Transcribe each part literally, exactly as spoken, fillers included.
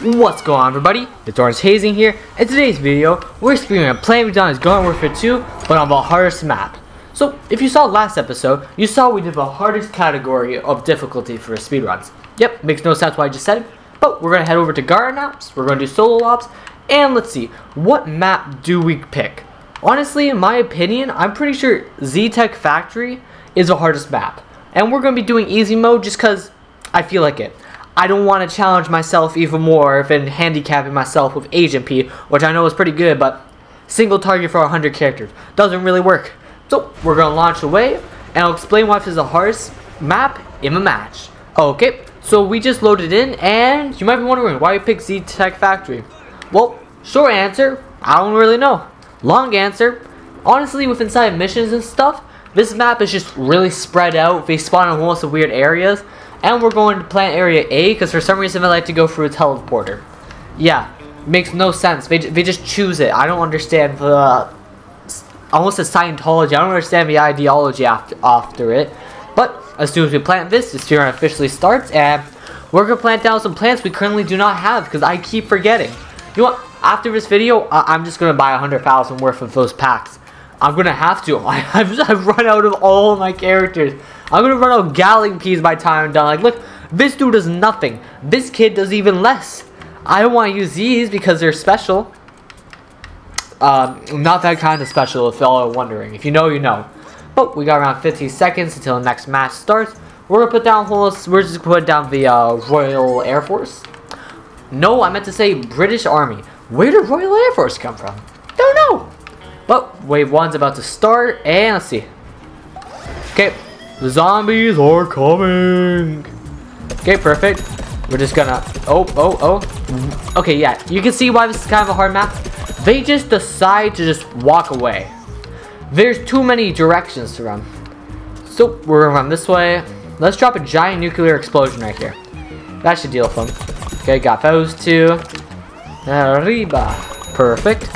What's going on, everybody? It's Orange Hazing here, and today's video, we're experiencing a playing McDonald's Garden Warfare two, but on the hardest map. So, if you saw last episode, you saw we did the hardest category of difficulty for speedruns. Yep, makes no sense what I just said, but we're going to head over to Garden Ops, we're going to do Solo Ops, and let's see, what map do we pick? Honestly, in my opinion, I'm pretty sure Z Tech Factory is the hardest map, and we're going to be doing easy mode just because I feel like it. I don't want to challenge myself even more than handicapping myself with Agent Pea, which I know is pretty good, but single target for one hundred characters doesn't really work. So we're going to launch away, and I'll explain why this is the hardest map in the match. Okay, so we just loaded in, and you might be wondering why you picked Z Tech Factory. Well, short answer, I don't really know. Long answer, honestly, with inside missions and stuff, this map is just really spread out. They spawn in lots of weird areas. And we're going to plant area A because for some reason I like to go through a teleporter. Yeah, makes no sense. They, they just choose it. I don't understand the... Almost a Scientology. I don't understand the ideology after, after it. But as soon as we plant this, the speedrun officially starts. And we're going to plant down some plants we currently do not have because I keep forgetting. You know what? After this video, I I'm just going to buy one hundred thousand worth of those packs. I'm going to have to. I I've, just, I've run out of all my characters. I'm going to run out Gatling Peas by time I'm done. Like, look, this dude does nothing. This kid does even less. I don't want to use these because they're special. Um, not that kind of special, if y'all are wondering. If you know, you know. But we got around fifty seconds until the next match starts. We're going to put down holes. We're just going to put down the uh, Royal Air Force. No, I meant to say British Army. Where did Royal Air Force come from? Don't know. But wave one's about to start. And let's see. Okay. The zombies are coming. Okay, perfect. We're just gonna... Oh, oh, oh. Okay, yeah. You can see why this is kind of a hard map. They just decide to just walk away. There's too many directions to run. So, we're gonna run this way. Let's drop a giant nuclear explosion right here. That should deal with them. Okay, got those two. Arriba. Perfect.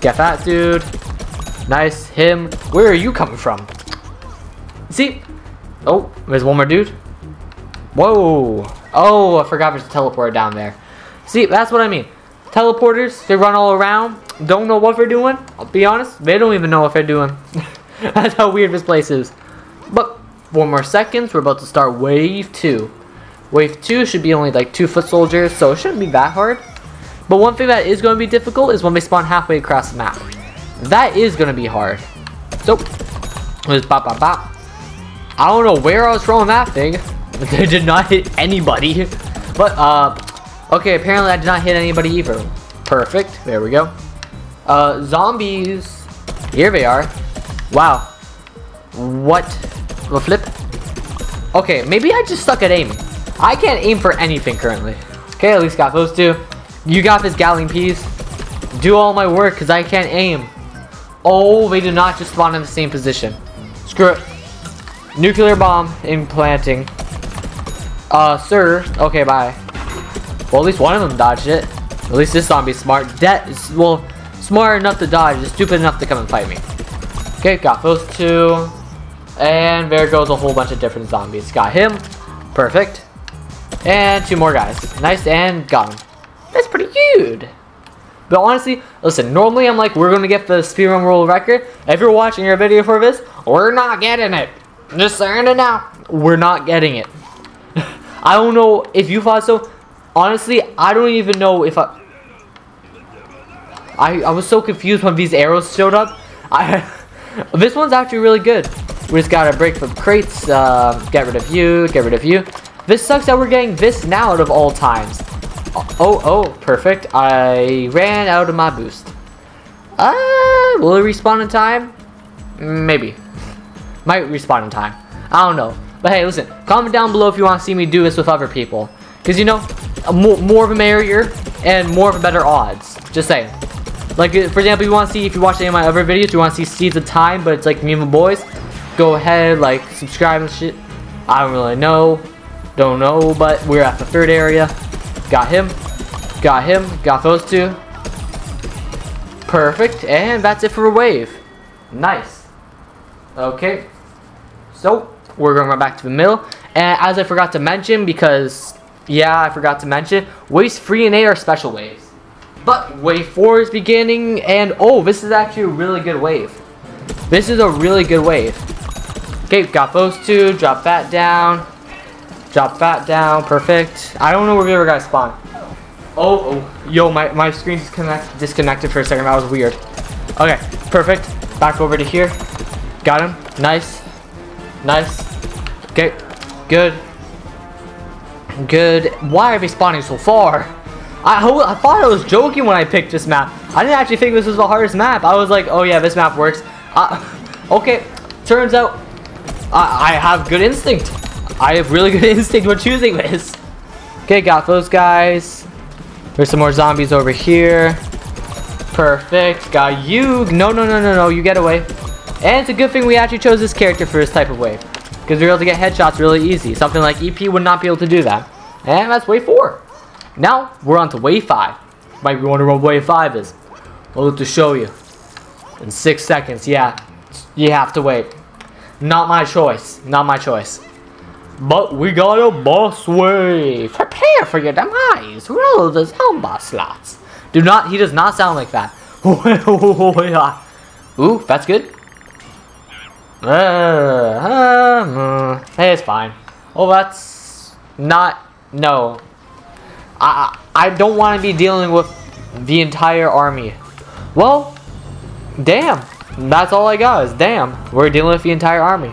Get that, dude. Nice. Him. Where are you coming from? See? Oh, there's one more dude. Whoa. Oh, I forgot there's a teleporter down there. See, that's what I mean. Teleporters, they run all around. Don't know what they're doing. I'll be honest, they don't even know what they're doing. That's how weird this place is. But, four more seconds. We're about to start wave two. Wave two should be only like two foot soldiers, so it shouldn't be that hard. But one thing that is going to be difficult is when they spawn halfway across the map. That is going to be hard. So, just bop, bop, bop. I don't know where I was throwing that thing. They did not hit anybody. But, uh, okay, apparently I did not hit anybody either. Perfect. There we go. Uh, zombies. Here they are. Wow. What? The flip? Okay, maybe I just suck at aiming. I can't aim for anything currently. Okay, at least got those two. You got this, Gatling Peas. Do all my work, because I can't aim. Oh, they did not just spawn in the same position. Screw it. Nuclear bomb implanting. Uh, sir. Okay, bye. Well, at least one of them dodged it. At least this zombie's smart. That is, well, smart enough to dodge, just stupid enough to come and fight me. Okay, got those two. And there goes a whole bunch of different zombies. Got him. Perfect. And two more guys. Nice, and got him. That's pretty good. But honestly, listen, normally I'm like, we're going to get the speedrun world record. If you're watching your video for this, we're not getting it. Just saying it now. We're not getting it. I don't know if you thought so. Honestly, I don't even know if I... I, I was so confused when these arrows showed up. I, this one's actually really good. We just gotta break from crates. Uh, get rid of you. Get rid of you. This sucks that we're getting this now out of all times. Oh, oh, perfect. I ran out of my boost. Uh, will it respawn in time? Maybe. Might respawn in time. I don't know. But hey, listen. Comment down below if you want to see me do this with other people. Because, you know, more, more of a merrier and more of a better odds. Just saying. Like, for example, you want to see, if you watch any of my other videos, you want to see Seeds of Time, but it's like me and my boys. Go ahead, like, subscribe and shit. I don't really know. Don't know, but we're at the third area. Got him. Got him. Got those two. Perfect. And that's it for a wave. Nice. Okay. So, we're going to run back to the middle. And as I forgot to mention, because Yeah, I forgot to mention, waves three and eight are special waves. But wave four is beginning, and oh, this is actually a really good wave. This is a really good wave. Okay, got those two, drop that down. Drop that down, perfect. I don't know where we ever got to spawn. Oh, oh, yo, my, my screen disconnect, disconnected for a second, that was weird. Okay, perfect, back over to here. Got him, nice, nice. Okay, good. Good. Why are they spawning so far? I, I thought I was joking when I picked this map. I didn't actually think this was the hardest map. I was like, oh yeah, this map works. Uh, okay, turns out I, I have good instinct. I have really good instinct when choosing this. Okay, got those guys. There's some more zombies over here. Perfect. Got you. No, no, no, no, no. You get away. And it's a good thing we actually chose this character for this type of wave, because we were able to get headshots really easy. Something like E P would not be able to do that. And that's wave four. Now, we're on to wave five. Might be wondering what wave five is. I'll have to show you. In six seconds, yeah. You have to wait. Not my choice. Not my choice. But we got a boss wave. Prepare for your demise. Roll the Zomba slots. Do not, he does not sound like that. Ooh, that's good. Uh, uh, hey, it's fine. Oh, that's not. No, I I don't want to be dealing with the entire army. Well, damn. That's all I got is damn. We're dealing with the entire army.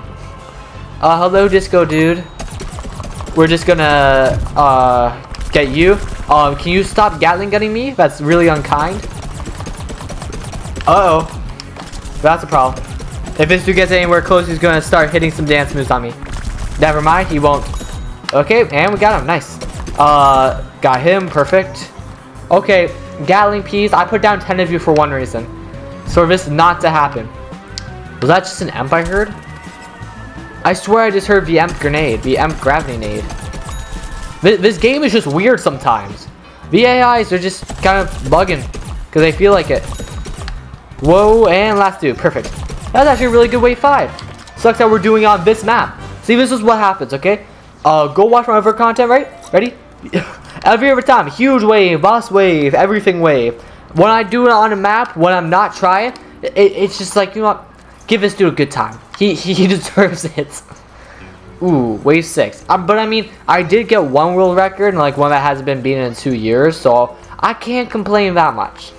Uh, hello, Disco dude. We're just gonna uh get you. Um, can you stop Gatling gunning me? That's really unkind. Uh oh, that's a problem. If this dude gets anywhere close, he's gonna start hitting some dance moves on me. Never mind, he won't. Okay, and we got him. Nice. Uh, got him. Perfect. Okay, Gatling Peas. I put down ten of you for one reason. So for this not to happen. Was that just an emp I heard? I swear I just heard the emp grenade. The emp gravity nade. Th this game is just weird sometimes. The A Is are just kind of bugging. Because they feel like it. Whoa, and last dude. Perfect. That's actually a really good wave five. Sucks that we're doing on this map. See, this is what happens, okay? Uh, go watch my other content, right? Ready? every every time, huge wave, boss wave, everything wave. When I do it on a map, when I'm not trying, it, it's just like, you know what? Give this dude a good time. He he, he deserves it. Ooh, wave six. Uh, but I mean, I did get one world record, and like one that hasn't been beaten in two years, so I can't complain that much.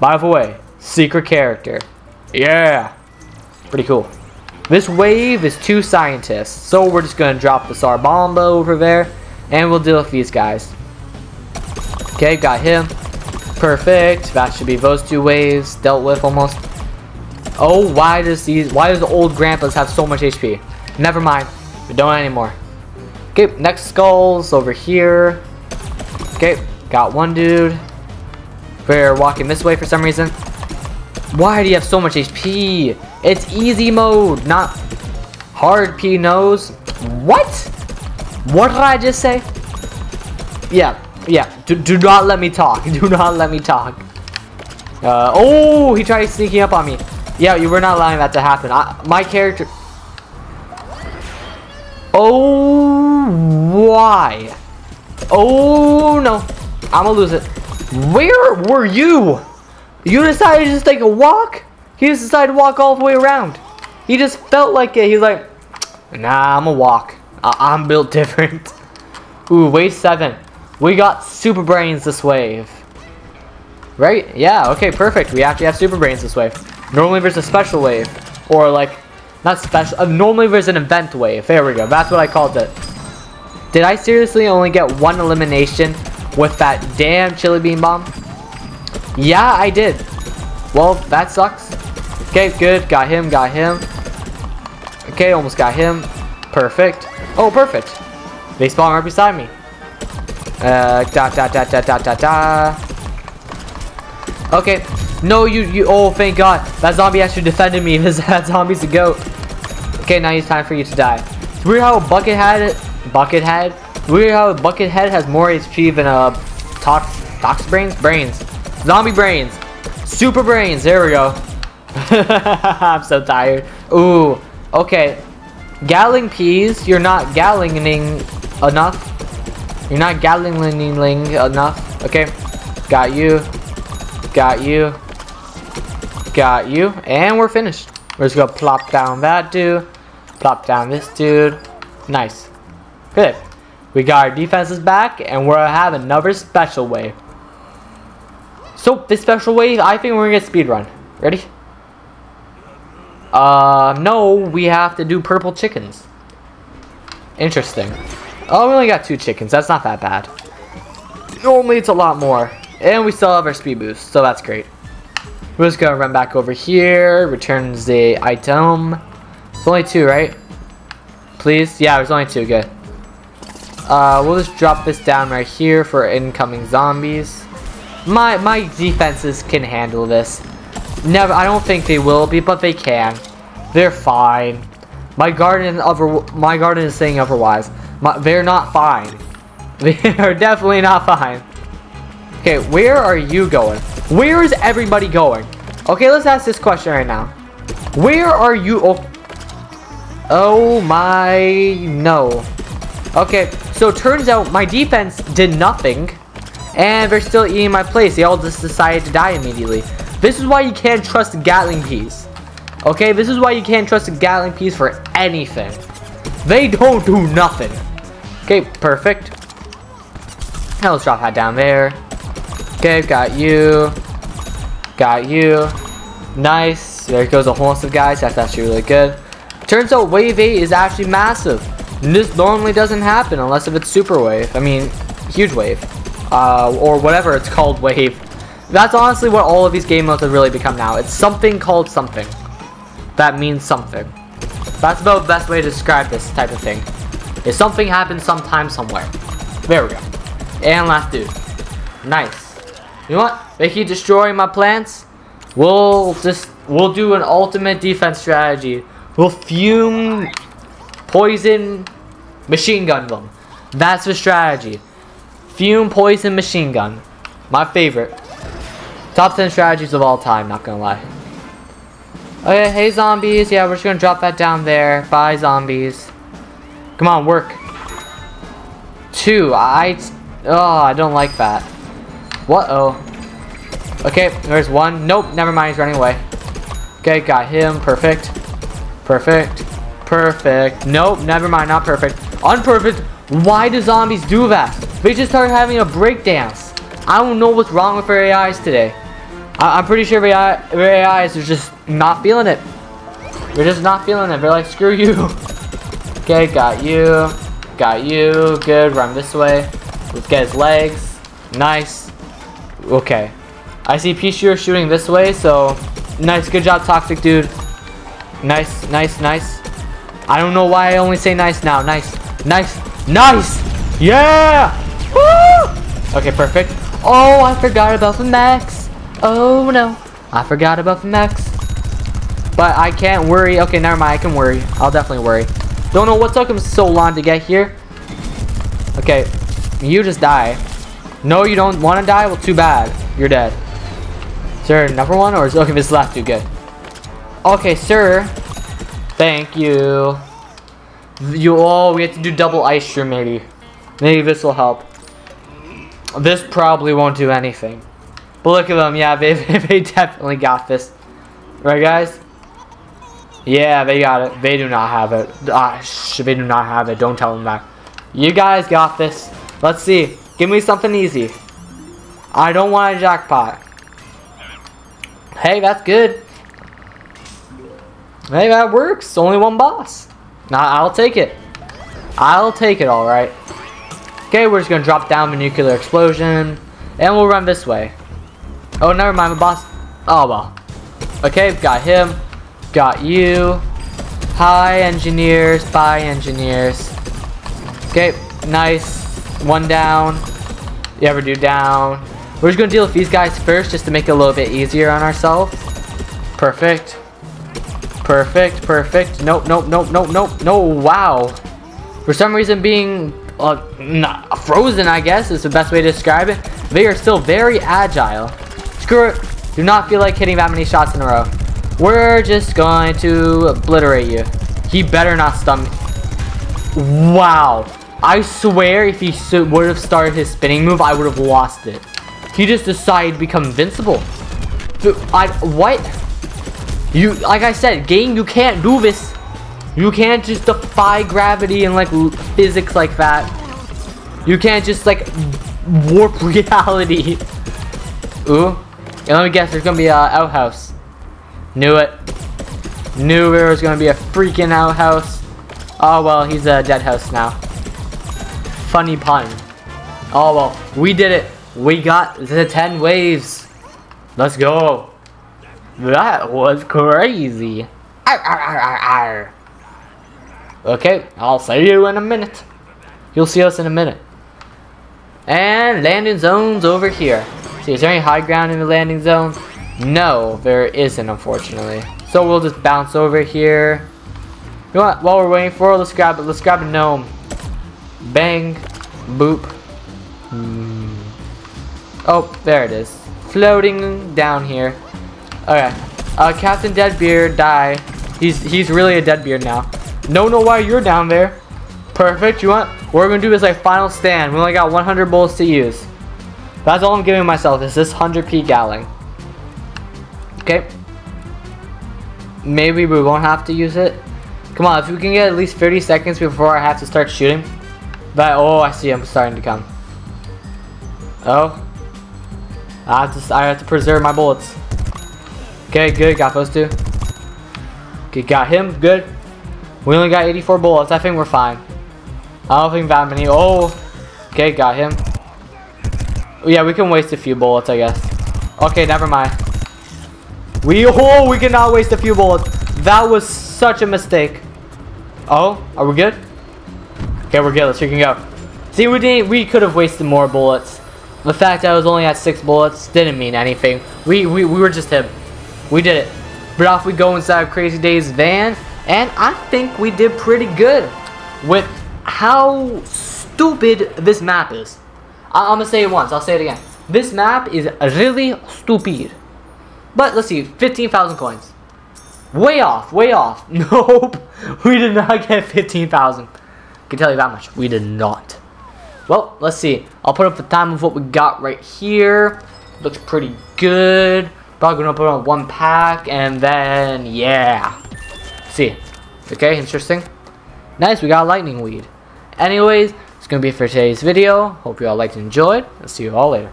By the way, secret character. Yeah. Pretty cool. This wave is two scientists, so we're just gonna drop the Tsar Bomba over there, and we'll deal with these guys. Okay, got him. Perfect. That should be those two waves dealt with almost. Oh, why does these? Why does the old grandpas have so much H P? Never mind. We don't anymore. Okay, next skulls over here. Okay, got one dude. We're walking this way for some reason. Why do you have so much H P? It's easy mode, not hard P nose. What? What did I just say? Yeah, yeah. Do, do not let me talk. Do not let me talk. Uh, oh, he tried sneaking up on me. Yeah, you were not allowing that to happen. I, my character. Oh, why? Oh, no. I'm gonna lose it. Where were you? You decided to just take a walk? He just decided to walk all the way around. He just felt like it. He's like, nah, I'm gonna walk. I I'm built different. Ooh, wave seven. We got super brains this wave. Right? Yeah, okay, perfect. We actually have super brains this wave. Normally there's a special wave. Or like, not special. Uh, normally there's an event wave. There we go. That's what I called it. Did I seriously only get one elimination with that damn chili bean bomb? Yeah, I did. Well, that sucks. Okay, good. Got him, got him. Okay, almost got him. Perfect. Oh, perfect. They spawn right beside me. Uh, da da da da da da da. Okay. No, you, you, oh, thank God. That zombie actually defended me. That zombie's a goat. Okay, now it's time for you to die. It's weird how a Buckethead, Buckethead? Weird how a Buckethead has more H P than a Tox, Tox Brains? Brains. Zombie brains. Super brains. There we go. I'm so tired. Ooh. Okay. Gatling Peas. You're not Gatlinging enough. You're not Gatling-ling enough. Okay. Got you. Got you. Got you. And we're finished. We're just gonna plop down that dude. Plop down this dude. Nice. Good. We got our defenses back, and we'll have another special wave. So, this special wave, I think we're gonna get speedrun. Ready? Uh, no, we have to do purple chickens. Interesting. Oh, we only got two chickens. That's not that bad. Normally, it's a lot more. And we still have our speed boost, so that's great. We're just gonna run back over here. Returns the item. It's only two, right? Please? Yeah, there's only two. Good. Uh, we'll just drop this down right here for incoming zombies. My my defenses can handle this. Never, I don't think they will be, but they can. They're fine. My garden other, my garden is saying otherwise. My, they're not fine. They are definitely not fine. Okay, where are you going? Where is everybody going? Okay, let's ask this question right now. Where are you? Oh, oh my no. Okay, so it turns out my defense did nothing. And they're still eating my place. They all just decided to die immediately. This is why you can't trust Gatling Peas. Okay, this is why you can't trust Gatling Peas for anything. They don't do nothing. Okay, perfect. Now let's drop that down there. Okay, got you. Got you. Nice. There goes a whole host of guys. That's actually really good. Turns out wave eight is actually massive. This normally doesn't happen unless if it's super wave. I mean, huge wave. Uh, or whatever it's called, wave. That's honestly what all of these game modes have really become now. It's something called something. That means something. That's about the best way to describe this type of thing. If something happens sometime somewhere. There we go. And last dude. Nice. You know what? They keep destroying my plants. We'll just, we'll do an ultimate defense strategy. We'll fume, poison, machine gun them. That's the strategy. Fume, poison, machine gun. My favorite. Top ten strategies of all time, not gonna lie. Okay, hey zombies. Yeah, we're just gonna drop that down there. Bye, zombies. Come on, work. Two. I... Oh, I don't like that. What-oh. Okay, there's one. Nope, never mind. He's running away. Okay, got him. Perfect. Perfect. Perfect. Nope, never mind. Not perfect. Unperfect. Why do zombies do that? They just start having a breakdance. I don't know what's wrong with their A Is today. I I'm pretty sure their A Is are just not feeling it. They're just not feeling it. They're like, screw you. Okay, got you. Got you. Good. Run this way. Let's get his legs. Nice. Okay. I see Pea Shooter shooting this way, so... Nice. Good job, Toxic Dude. Nice. Nice. Nice. I don't know why I only say nice now. Nice. Nice. Nice! Yeah! Woo! Okay, perfect. Oh, I forgot about the max. Oh, no. I forgot about the max. But I can't worry. Okay, never mind. I can worry. I'll definitely worry. Don't know what took him so long to get here. Okay. You just die. No, you don't want to die? Well, too bad. You're dead. Is there another one? Or is okay, this last too good? Okay, sir. Thank you. You all, oh, we have to do double ice cream, maybe. Maybe this will help. This probably won't do anything. But look at them, yeah, they, they definitely got this. Right, guys? Yeah, they got it. They do not have it. Ah, sh they do not have it. Don't tell them that. You guys got this. Let's see. Give me something easy. I don't want a jackpot. Hey, that's good. Hey, that works. Only one boss. Nah, I'll take it. I'll take it, alright. Okay, we're just gonna drop down the nuclear explosion. And we'll run this way. Oh, never mind, my boss. Oh, well. Okay, got him. Got you. Hi, engineers. Bye, engineers. Okay, nice. One down. The other dude down. We're just gonna deal with these guys first just to make it a little bit easier on ourselves. Perfect. Perfect, perfect. Nope, nope, nope, nope, nope, no. Wow. For some reason, being uh, not frozen, I guess, is the best way to describe it. They are still very agile. Screw it. Do not feel like hitting that many shots in a row. We're just going to obliterate you. He better not stun me. Wow. I swear if he would have started his spinning move, I would have lost it. He just decided to become invincible. Dude, I, what? You, like I said, game, you can't do this. You can't just defy gravity and like physics like that. You can't just like warp reality. Ooh. And let me guess, there's gonna be an outhouse. Knew it. Knew there was gonna be a freaking outhouse. Oh well, he's a dead house now. Funny pun. Oh well, we did it. We got the ten waves. Let's go. That was crazy. Arr, arr, arr, arr, arr. Okay, I'll see you in a minute. You'll see us in a minute. And landing zone's over here. See, is there any high ground in the landing zone? No, there isn't, unfortunately. So we'll just bounce over here. You know what? While we're waiting for it, let's grab it. Let's grab a gnome. Bang. Boop. Mm. Oh, there it is. Floating down here. Okay. Uh, Captain Deadbeard, die. He's he's really a Deadbeard now. Don't know why you're down there. Perfect. You want? What we're gonna do is like final stand. We only got one hundred bullets to use. That's all I'm giving myself is this one hundred P Gatling. Okay. Maybe we won't have to use it. Come on, if we can get at least thirty seconds before I have to start shooting. But oh, I see him starting to come. Oh. I have to. I have to preserve my bullets. Okay, good. Got those two. Okay, got him. Good. We only got eighty-four bullets. I think we're fine. I don't think that many. Oh. Okay, got him. Yeah, we can waste a few bullets, I guess. Okay, never mind. We oh, we cannot waste a few bullets. That was such a mistake. Oh, are we good? Okay, we're good. Let's see if we can go. See, we didn't. We could have wasted more bullets. The fact that I was only at six bullets didn't mean anything. We we we were just him. We did it. But off we go inside Crazy Day's van, and I think we did pretty good with how stupid this map is. I I'm gonna say it once. I'll say it again. This map is really stupid. But let's see, fifteen thousand coins. Way off, way off. Nope, we did not get fifteen thousand. I can tell you that much. We did not. Well, let's see. I'll put up the time of what we got right here. Looks pretty good. Probably gonna put on one pack and then yeah. See, okay, interesting. Nice, we got lightning weed. Anyways, it's gonna be it for today's video. Hope you all liked and enjoyed. I'll see you all later.